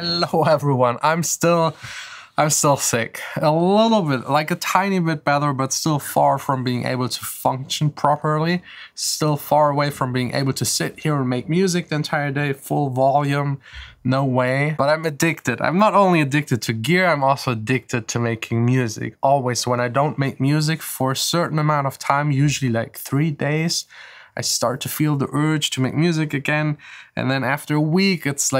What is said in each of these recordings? Hello everyone. I'm still sick. A little bit, like a tiny bit better, but still far from being able to function properly. Still far away from being able to sit here and make music the entire day, full volume, no way. But I'm addicted. I'm not only addicted to gear, I'm also addicted to making music. Always when I don't make music for a certain amount of time, usually like 3 days, I start to feel the urge to make music again. And then after a week, it's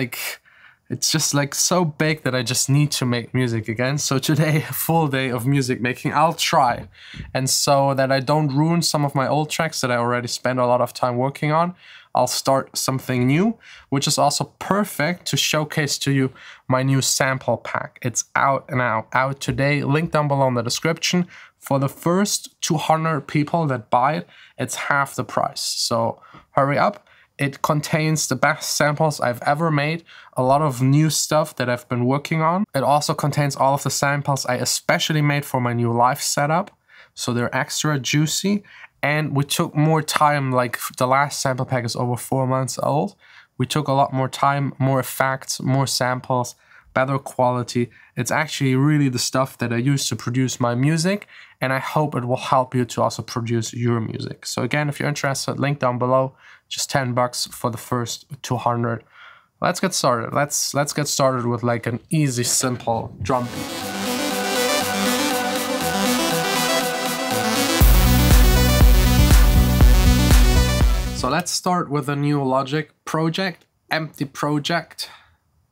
just like so big that I just need to make music again. So today, a full day of music making, I'll try. And so that I don't ruin some of my old tracks that I already spent a lot of time working on, I'll start something new, which is also perfect to showcase to you my new sample pack. It's out now, out today. Link down below in the description. For the first 200 people that buy it, it's half the price. So hurry up. It contains the best samples I've ever made, a lot of new stuff that I've been working on. It also contains all of the samples I especially made for my new live setup, so they're extra juicy. And we took more time, like the last sample pack is over 4 months old. We took a lot more time, more effects, more samples, better quality. It's actually really the stuff that I use to produce my music, and I hope it will help you to also produce your music. So again, if you're interested, link down below. Just $10 for the first 200. Let's get started. Let's get started with like an easy, simple drum beat. So let's start with a new Logic project, empty project,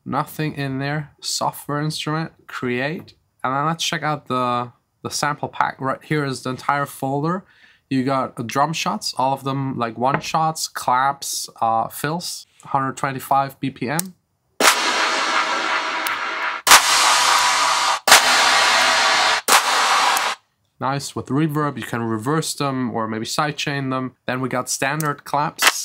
nothing in there, software instrument, create. And then let's check out the sample pack. Right here is the entire folder. You got drum shots, all of them like one shots, claps, fills, 125 BPM. Nice, with reverb, you can reverse them or maybe sidechain them. Then we got standard claps.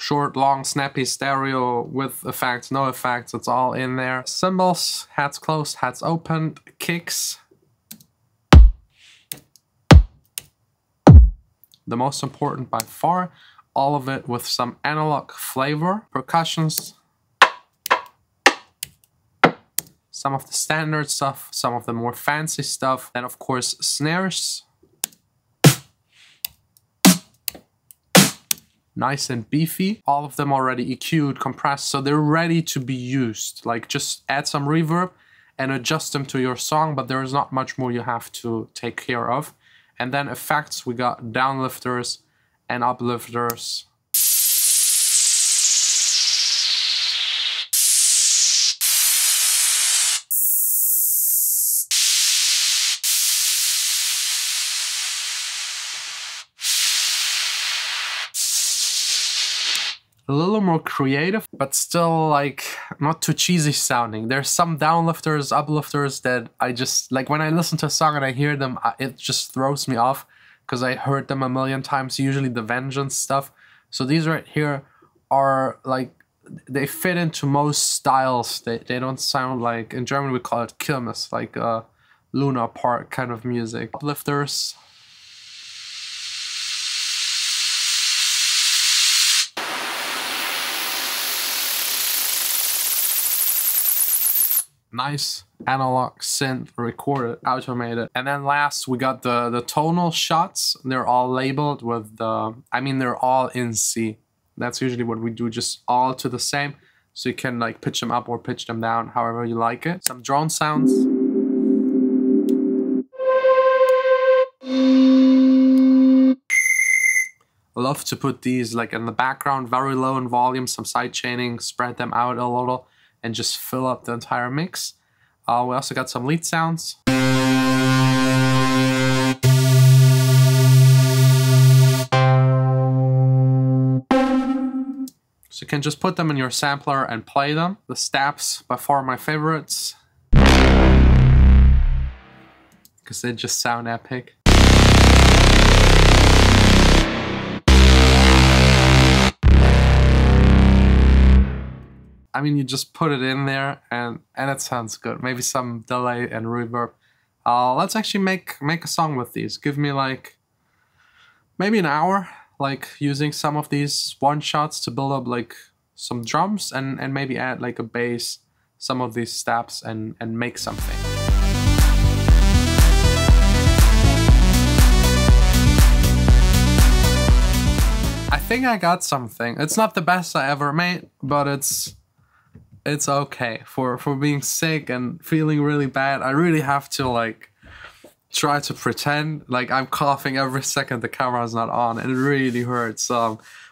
Short, long, snappy, stereo, with effects, no effects, it's all in there. Cymbals, hats closed, hats open, kicks. The most important by far, all of it with some analog flavor. Percussions. Some of the standard stuff, some of the more fancy stuff. And of course, snares. Nice and beefy. All of them already EQ'd, compressed, so they're ready to be used. Like, just add some reverb and adjust them to your song, but there is not much more you have to take care of. And then effects, we got downlifters and uplifters. A little more creative, but still like not too cheesy sounding. There's some downlifters, uplifters that I just like when I listen to a song and I hear them, it just throws me off because I heard them a million times, usually the Vengeance stuff. So these right here are like, they fit into most styles. They don't sound like, in German we call it Kirmes, like a Luna Park kind of music. Uplifters. Nice analog synth, recorded, automated. And then last, we got the tonal shots. They're all labeled with the, I mean, they're all in C. That's usually what we do, just all to the same. So you can like pitch them up or pitch them down, however you like it. Some drone sounds. I love to put these like in the background, very low in volume, some side chaining, spread them out a little, and just fill up the entire mix. We also got some lead sounds. So you can just put them in your sampler and play them. The stabs, by far my favorites, because they just sound epic. I mean, you just put it in there and it sounds good. Maybe some delay and reverb. Let's actually make a song with these. Give me like maybe an hour. like using some of these one shots to build up like some drums and maybe add like a bass, some of these steps and make something. I think I got something. It's not the best I ever made, but it's okay. For being sick and feeling really bad, I really have to like try to pretend like I'm coughing every second the camera's not on, and it really hurts.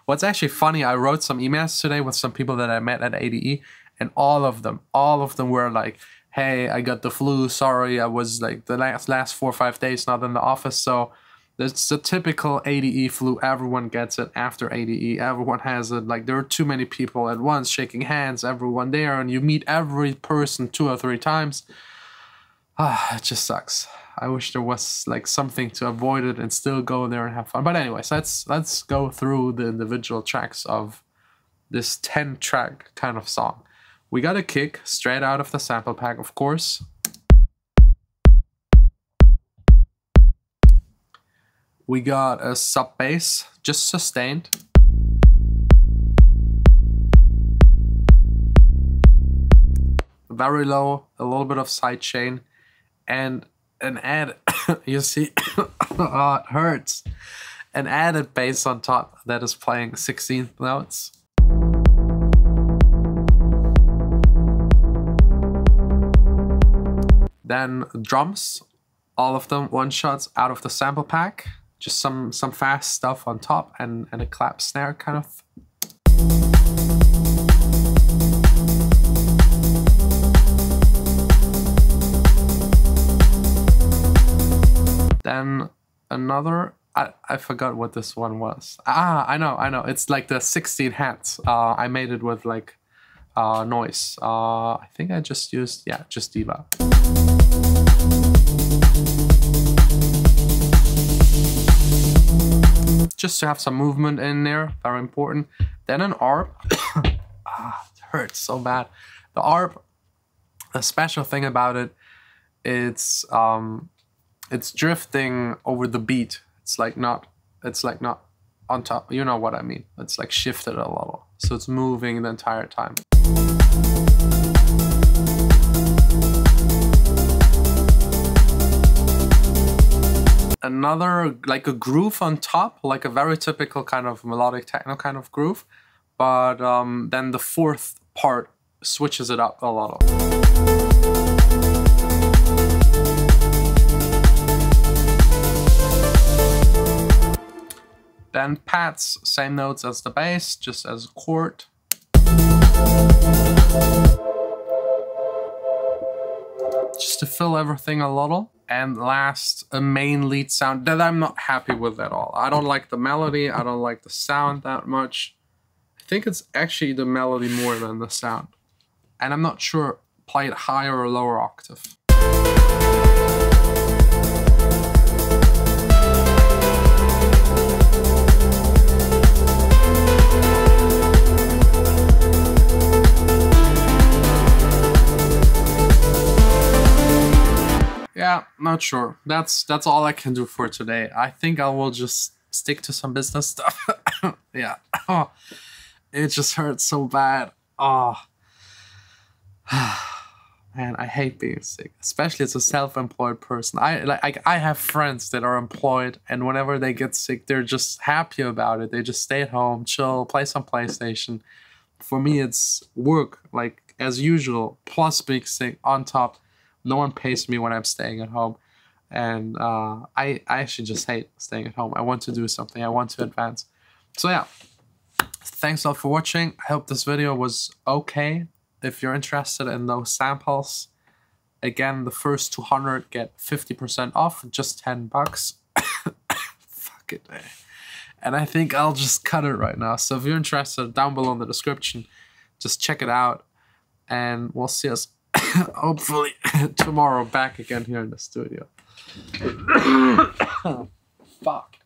What's actually funny, I wrote some emails today with some people that I met at ADE, and all of them were like, hey, I got the flu, sorry, I was like the last 4 or 5 days not in the office. So it's the typical ADE flu, everyone gets it after ADE, everyone has it, like there are too many people at once shaking hands, everyone there, and you meet every person 2 or 3 times. It just sucks. I wish there was like something to avoid it and still go there and have fun. But anyways, let's go through the individual tracks of this 10-track kind of song. We got a kick straight out of the sample pack, of course. We got a sub bass, just sustained. Very low, a little bit of side chain, and an add, you see, oh, it hurts. An added bass on top that is playing 16th notes. Then drums, all of them one-shots out of the sample pack. Just some fast stuff on top and a clap snare kind of. Then another, I forgot what this one was. Ah, I know. It's like the 16 hats. I made it with like noise. I think I just used, yeah, just Diva. Just to have some movement in there, very important. Then an ARP. It hurts so bad. The ARP, the special thing about it, it's drifting over the beat. It's like not on top. You know what I mean? It's like shifted a little, so it's moving the entire time. Another, like a groove on top, like a very typical kind of melodic techno kind of groove, but then the fourth part switches it up a lot. Then pads, same notes as the bass, just as a chord. Just to fill everything a little. And last, a main lead sound that I'm not happy with at all. I don't like the melody, I don't like the sound that much. I think it's actually the melody more than the sound. And I'm not sure, play it higher or lower octave. Yeah, not sure. That's all I can do for today. I think I will just stick to some business stuff. Yeah. Oh, it just hurts so bad. Oh. Man, I hate being sick, especially as a self-employed person. I have friends that are employed, and whenever they get sick, they're just happy about it. They just stay at home, chill, play some PlayStation. For me, it's work, like as usual, plus being sick on top. No one pays me when I'm staying at home, and I actually just hate staying at home. I want to do something. I want to advance. So yeah, thanks a lot for watching. I hope this video was okay. If you're interested in those samples, again, the first 200 get 50% off, just $10. Fuck it. And I think I'll just cut it right now. So if you're interested, down below in the description, just check it out, and we'll see us. Hopefully tomorrow back again here in the studio. Fuck.